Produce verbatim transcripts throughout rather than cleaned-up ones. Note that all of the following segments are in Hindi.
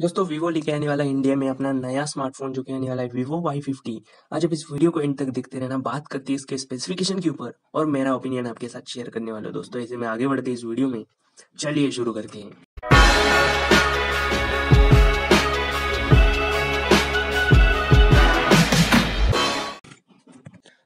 दोस्तों वीवो लेके आने वाला इंडिया में अपना नया स्मार्टफोन जो कि आने वाला है वीवो वाई फिफ्टी। आज आप इस वीडियो को एंड तक देखते रहना, बात करते हैं इसके स्पेसिफिकेशन के ऊपर और मेरा ओपिनियन आपके साथ शेयर करने वाला हूं। दोस्तों ऐसे में आगे बढ़ते इस वीडियो में, चलिए शुरू करते हैं।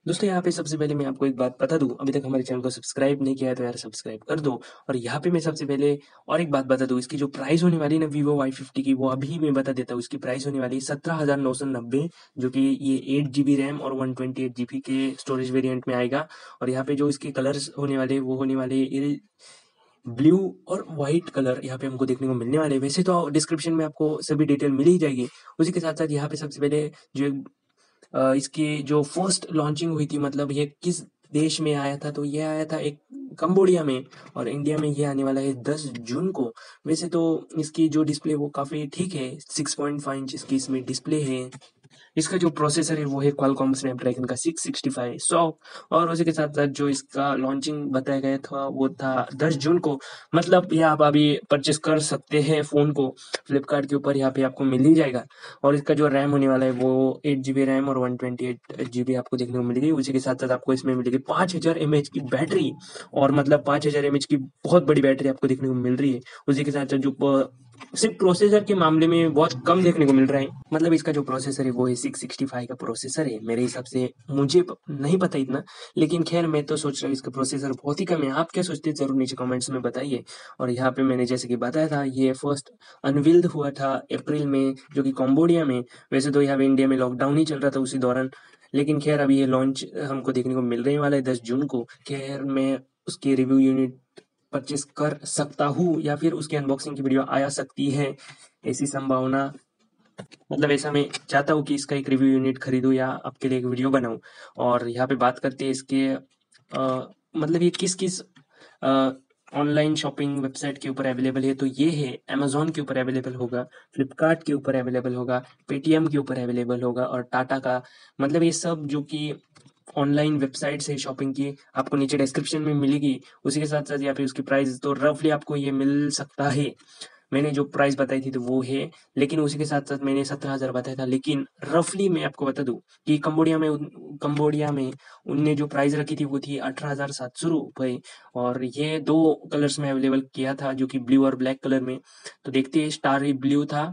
दोस्तों यहाँ पे सबसे पहले मैं आपको एक बात बता दूं, अभी तक हमारे चैनल को सब्सक्राइब नहीं किया है तो यार सब्सक्राइब कर दो। और यहाँ पे मैं सबसे पहले और एक बात बता दूं, इसकी जो प्राइस होने वाली ना वीवो वाई फिफ्टी की वो अभी मैं बता देता हूँ। इसकी प्राइस होने वाली है सत्रह हजार नौ सौ नब्बे, जो कि ये एट जीबी रैम और वन ट्वेंटी एट जीबी के स्टोरेज वेरियंट में आएगा। और यहाँ पे जो इसके कलर्स होने वाले वो होने वाले ब्लू और व्हाइट कलर यहाँ पे हमको देखने को मिलने वाले। वैसे तो डिस्क्रिप्शन में आपको सभी डिटेल मिल ही जाएगी। उसी के साथ साथ यहाँ पे सबसे पहले जो इसकी जो फर्स्ट लॉन्चिंग हुई थी, मतलब ये किस देश में आया था, तो ये आया था एक कंबोडिया में और इंडिया में ये आने वाला है दस जून को। वैसे तो इसकी जो डिस्प्ले वो काफ़ी ठीक है, सिक्स पॉइंट फाइव इंच इसकी इसमें डिस्प्ले है। इसका जो प्रोसेसर है वो है क्वालकॉम स्नैपड्रैगन का सिक्स सिक्सटी फाइव सौ। और उसी के साथ साथ जो इसका लॉन्चिंग बताया गया था वो था दस जून को, मतलब यह आप अभी परचेस कर सकते हैं फ़ोन को फ्लिपकार्ट के ऊपर, यहाँ पे आपको मिल ही जाएगा। और इसका जो रैम होने वाला है वो एट जी बी रैम और one twenty eight G B आपको देखने को मिलेगी। उसी के साथ साथ आपको इसमें मिलेगी पाँच हज़ार एम एच की बैटरी, और मतलब पाँच हज़ार एम एच की बहुत बड़ी बैटरी आपको देखने को मिल रही है। उसी के साथ साथ जो सिर्फ प्रोसेसर के मामले में बहुत कम देखने को मिल रहा है, मतलब इसका जो प्रोसेसर है वो है सिक्स सिक्सटी फाइव का प्रोसेसर है। मेरे हिसाब से, मुझे नहीं पता इतना, लेकिन खैर मैं तो सोच रहा हूँ इसका प्रोसेसर बहुत ही कम है। आप क्या सोचते हैं जरूर नीचे कमेंट्स में बताइए। और यहाँ पे मैंने जैसे कि बताया था ये फर्स्ट अनवील्ड हुआ था अप्रैल में, जो कि कंबोडिया में। वैसे तो यहाँ पे इंडिया में लॉकडाउन ही चल रहा था उसी दौरान, लेकिन खैर अभी ये लॉन्च हमको देखने को मिल रही वाला है दस जून को। खैर मैं उसकी रिव्यू यूनिट परचेस कर सकता हूँ या फिर उसकी अनबॉक्सिंग की वीडियो आया सकती है, ऐसी संभावना, मतलब ऐसा मैं चाहता हूँ कि इसका एक रिव्यू यूनिट खरीदूँ या आपके लिए एक वीडियो बनाऊँ। और यहाँ पे बात करते हैं इसके आ, मतलब ये किस किस ऑनलाइन शॉपिंग वेबसाइट के ऊपर अवेलेबल है, तो ये है अमेजोन के ऊपर अवेलेबल होगा, फ्लिपकार्ट के ऊपर अवेलेबल होगा, पेटीएम के ऊपर अवेलेबल होगा और टाटा का, मतलब ये सब जो कि ऑनलाइन वेबसाइट्स है शॉपिंग की आपको नीचे डिस्क्रिप्शन में मिलेगी। उसी के साथ साथ यहाँ पे उसकी प्राइस तो रफली आपको ये मिल सकता है, मैंने जो प्राइस बताई थी तो वो है, लेकिन उसी के साथ साथ मैंने सत्रह हजार बताया था। लेकिन रफली मैं आपको बता दूं कि कंबोडिया में कंबोडिया में उनने जो प्राइस रखी थी वो थी अठारह हजार सात सौ रुपये। और ये दो कलर्स में अवेलेबल किया था, जो कि ब्लू और ब्लैक कलर में, तो देखते हैं। स्टार ब्लू था,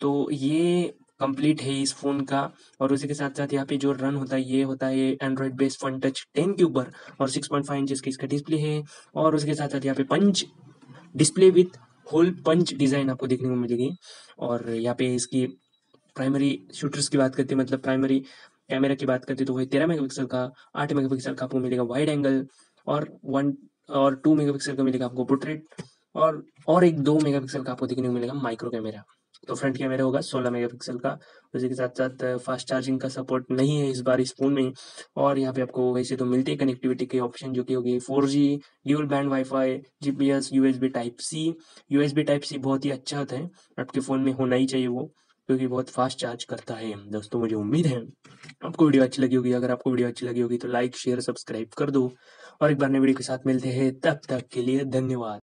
तो ये कंप्लीट है इस फोन का। और उसी के साथ साथ यहाँ पे जो रन होता है ये होता है Android based one touch ten के ऊपर, और सिक्स पॉइंट फाइव इंच इसकी इसका डिस्प्ले है। और उसके साथ साथ यहाँ पे punch display with hole punch design आपको देखने को मिलेगी। और यहाँ पे इसकी प्राइमरी शूटर्स की बात करते हैं, मतलब प्राइमरी कैमरा की बात करते हैं, तो वही तेरह मेगा पिक्सल का, आठ मेगा पिक्सल का आपको मिलेगा वाइड एंगल, और वन और टू मेगा पिक्सल का मिलेगा आपको पोर्ट्रेट, और और एक दो मेगा पिक्सल का आपको देखने को मिलेगा माइक्रो कैमरा। तो फ्रंट कैमरा होगा सोलह मेगापिक्सल का। उसी के साथ साथ फास्ट चार्जिंग का सपोर्ट नहीं है इस बार इस फोन में। और यहाँ पे आपको वैसे तो मिलते हैं कनेक्टिविटी के ऑप्शन, जो कि होगी four G, dual band wifi, GPS, USB type C. USB type C बहुत ही अच्छा होता है, आपके फ़ोन में होना ही चाहिए वो, क्योंकि बहुत फास्ट चार्ज करता है। दोस्तों मुझे उम्मीद है आपको वीडियो अच्छी लगी होगी। अगर आपको वीडियो अच्छी लगी होगी तो लाइक, शेयर, सब्सक्राइब कर दो। और एक बार नई वीडियो के साथ मिलते हैं, तब तक के लिए धन्यवाद।